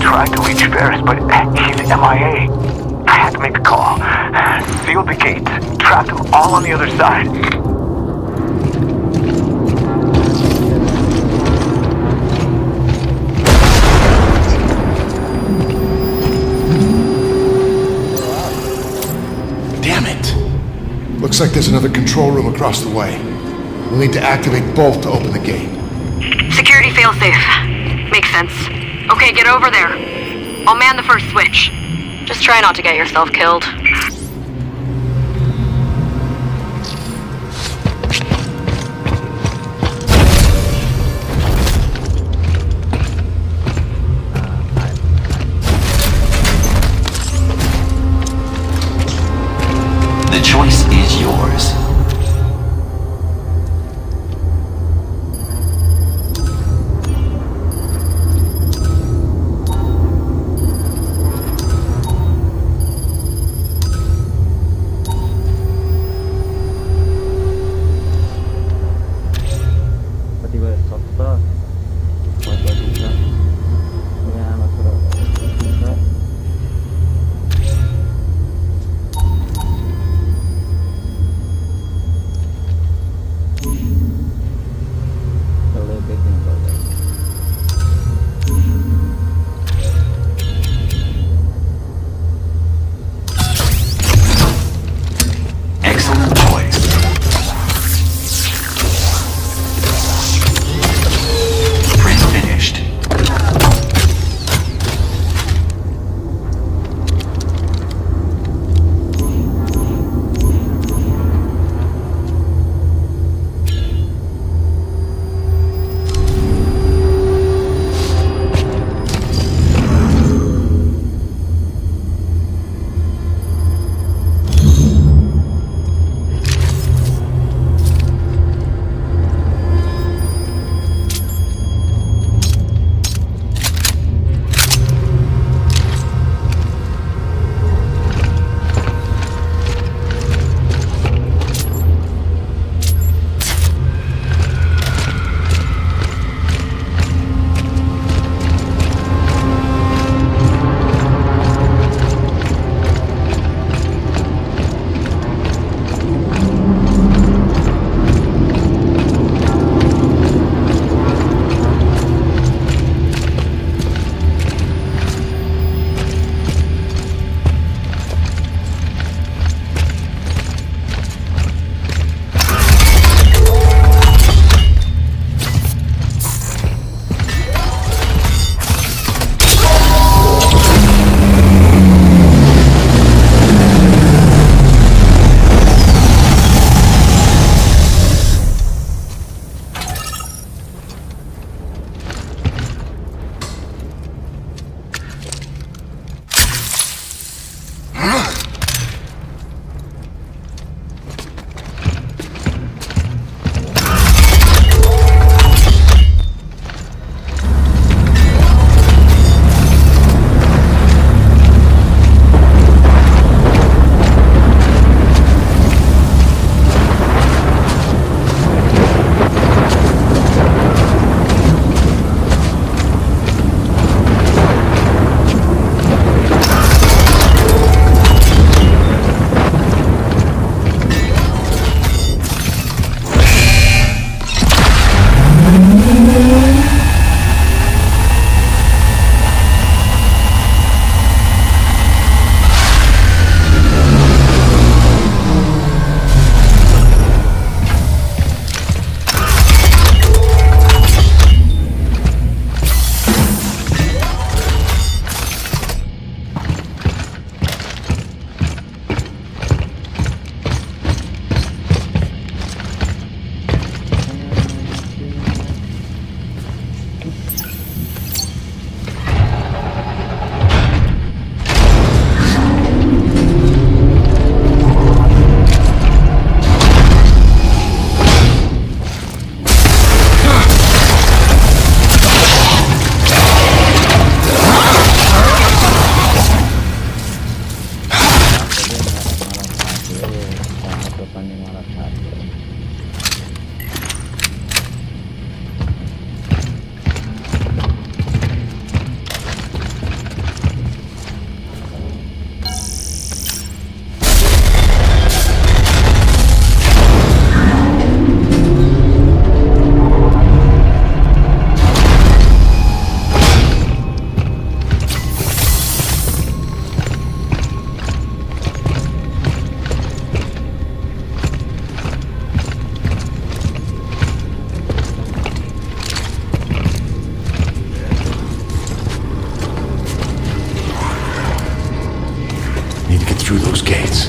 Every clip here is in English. tried to reach Ferris, but he's MIA. I had to make the call. Sealed the gates, trapped them all on the other side. Damn it! Looks like there's another control room across the way. We'll need to activate both to open the gate. Security failsafe. Makes sense. Okay, get over there. I'll man the first switch. Just try not to get yourself killed. The choice is yours. through those gates.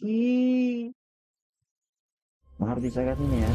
Ih. Mahar bisa ke sini ya.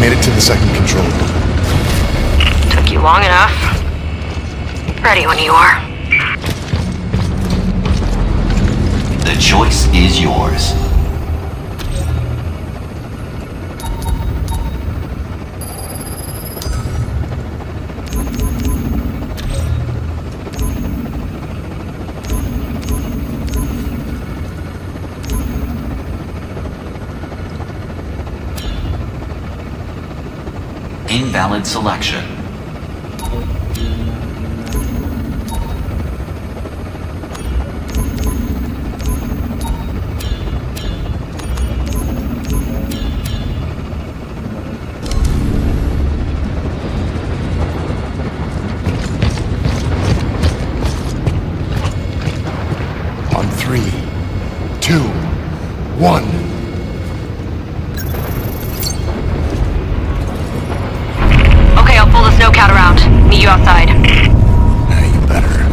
Made it to the second control room. Took you long enough. Ready when you are. The choice is yours. Invalid selection. On 3, 2, 1. Snowcat around. Meet you outside. Now you better.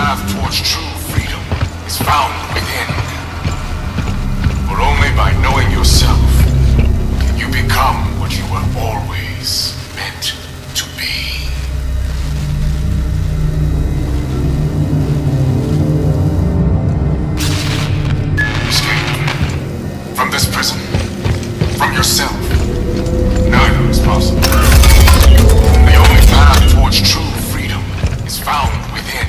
path towards true freedom is found within. But only by knowing yourself can you become what you were always meant to be. Escape from this prison, from yourself, neither is possible. The only path towards true freedom is found within.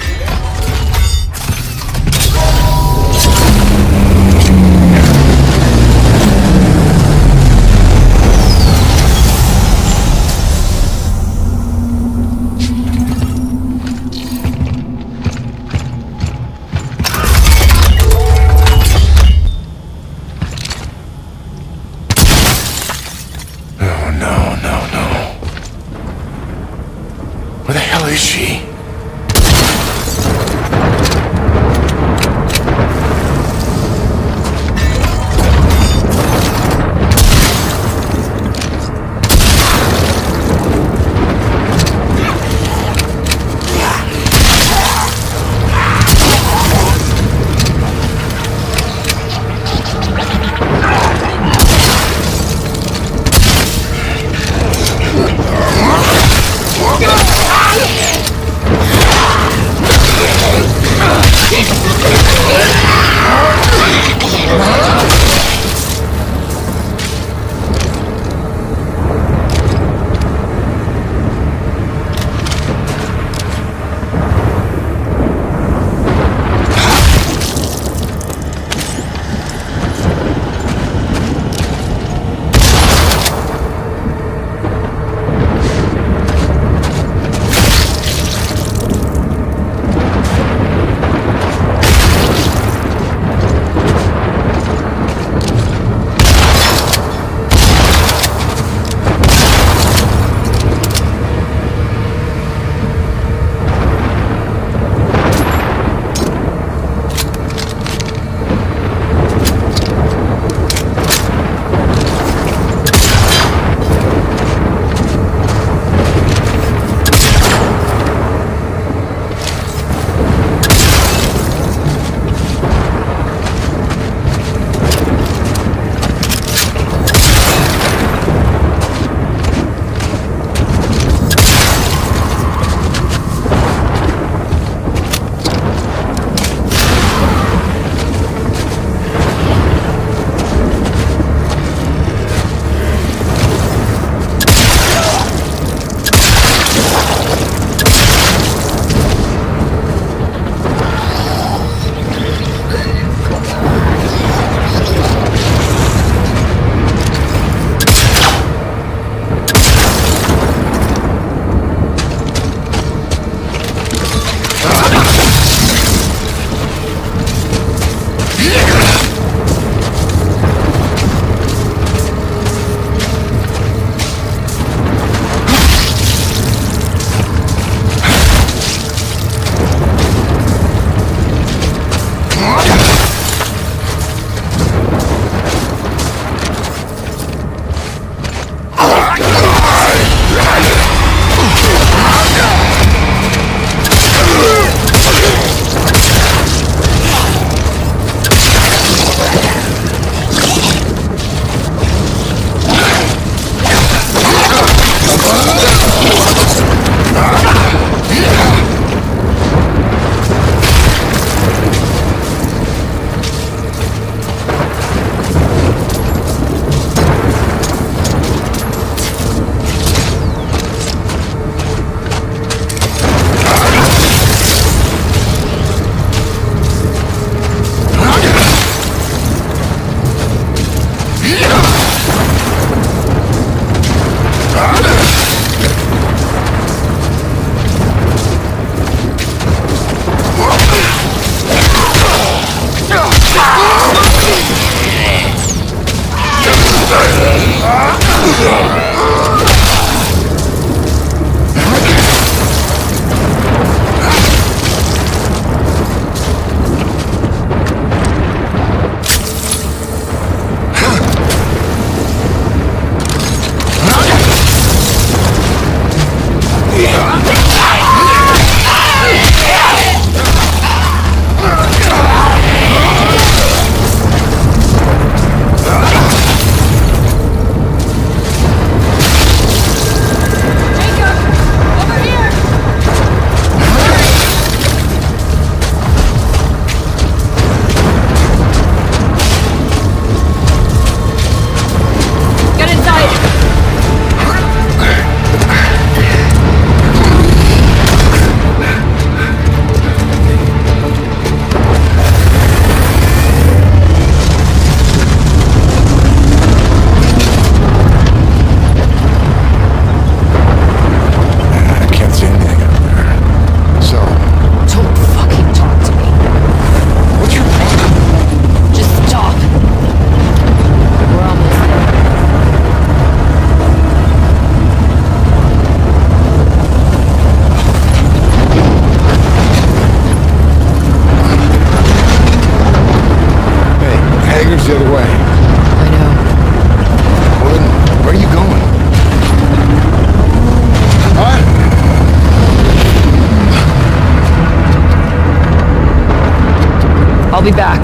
I'll be back.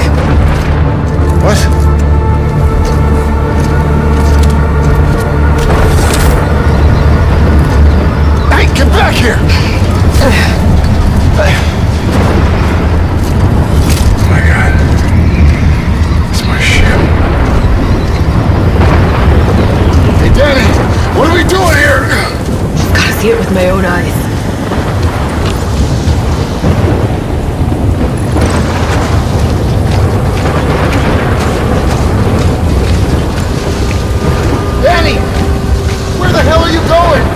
What? Get back here! Oh my God. It's my ship. Hey, Danny! What are we doing here? Gotta see it with my own eyes. Danny! Where the hell are you going?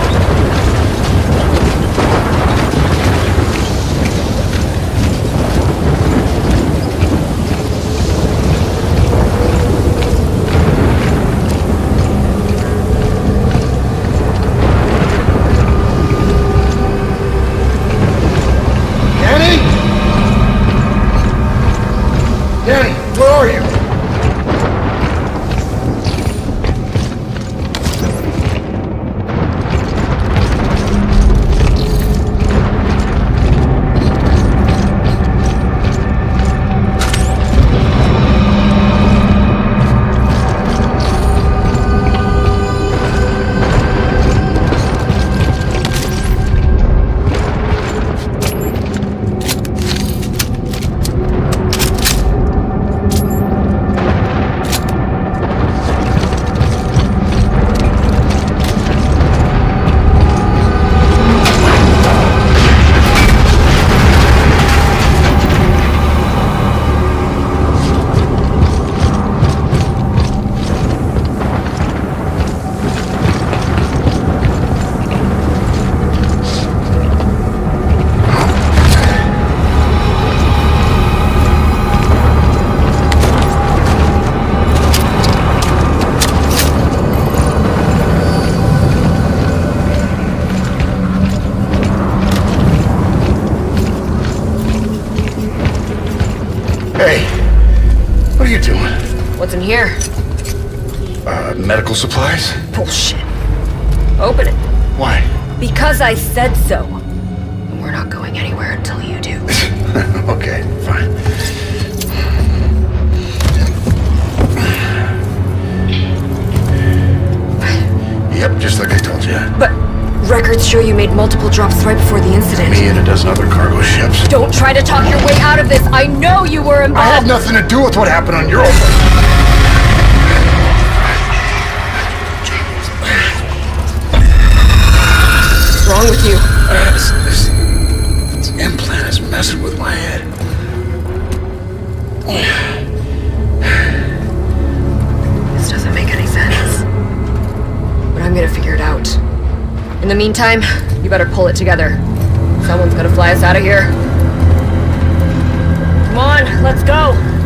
Here. Medical supplies? Bullshit. Open it. Why? Because I said so. We're not going anywhere until you do. Okay, fine. Yep, just like I told you. But records show you made multiple drops right before the incident. Me and a dozen other cargo ships. Don't try to talk your way out of this. I know you were involved. I have nothing to do with what happened on your own. With you. This implant is messing with my head. This doesn't make any sense. But I'm gonna figure it out. In the meantime, you better pull it together. Someone's gonna fly us out of here. Come on, let's go!